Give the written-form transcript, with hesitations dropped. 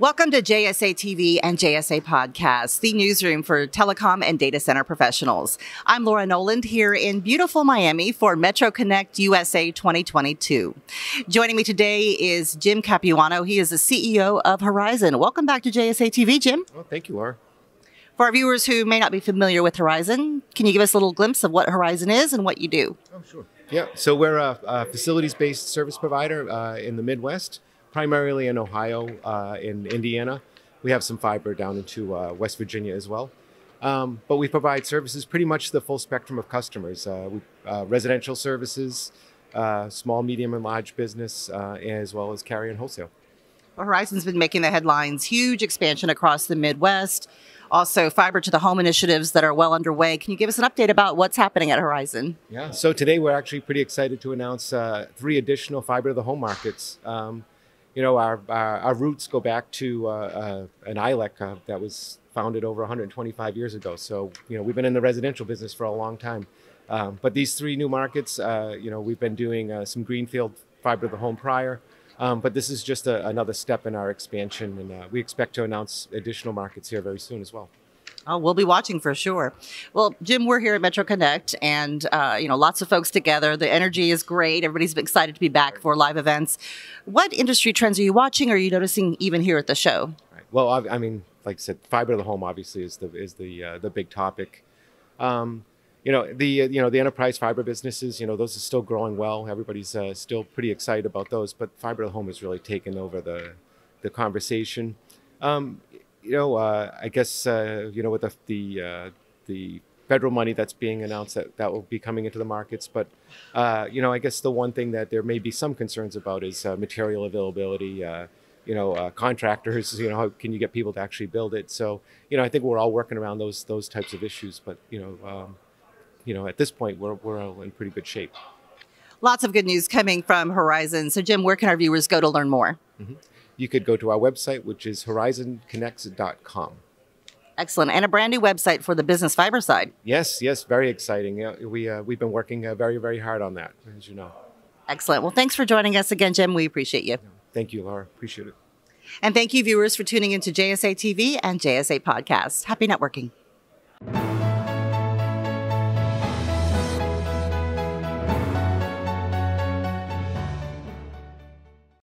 Welcome to JSA TV and JSA Podcast, the newsroom for telecom and data center professionals. I'm Laura Noland here in beautiful Miami for Metro Connect USA 2022. Joining me today is Jim Capuano. He is the CEO of Horizon. Welcome back to JSA TV, Jim. Well, thank you, Laura. For our viewers who may not be familiar with Horizon, can you give us a little glimpse of what Horizon is and what you do? Oh, sure. Yeah, so we're a facilities-based service provider in the Midwest, primarily in Ohio, in Indiana. We have some fiber down into West Virginia as well. But we provide services pretty much the full spectrum of customers. Residential services, small, medium, and large business, as well as carrier and wholesale. Well, Horizon's been making the headlines, huge expansion across the Midwest, also fiber to the home initiatives that are well underway. Can you give us an update about what's happening at Horizon? Yeah, so today we're actually pretty excited to announce 3 additional fiber to the home markets. You know, our roots go back to an ILEC that was founded over 125 years ago. So, you know, we've been in the residential business for a long time. But these 3 new markets, you know, we've been doing some greenfield fiber to the home prior. But this is just another step in our expansion, and we expect to announce additional markets here very soon as well. Oh, we'll be watching for sure. Well, Jim, we're here at Metro Connect, and you know, lots of folks together. The energy is great. Everybody's excited to be back for live events. What industry trends are you watching, or are you noticing even here at the show? Right. Well, I mean, like I said, fiber to the home obviously is the big topic. You know, the enterprise fiber businesses, you know, those are still growing well. Everybody's still pretty excited about those, but fiber to the home has really taken over the conversation. You know, I guess, you know, with the federal money that's being announced that will be coming into the markets. But, you know, I guess the one thing that there may be some concerns about is material availability, you know, contractors, you know, how can you get people to actually build it? So, you know, I think we're all working around those types of issues, but, you know, you know, at this point, we're all in pretty good shape. Lots of good news coming from Horizon. So, Jim, where can our viewers go to learn more? Mm-hmm. You could go to our website, which is horizonconnects.com. Excellent. And a brand new website for the business fiber side. Yes, yes. Very exciting. Yeah, we've been working very, very hard on that, as you know. Excellent. Well, thanks for joining us again, Jim. We appreciate you. Thank you, Laura. Appreciate it. And thank you, viewers, for tuning into JSA TV and JSA Podcast. Happy networking.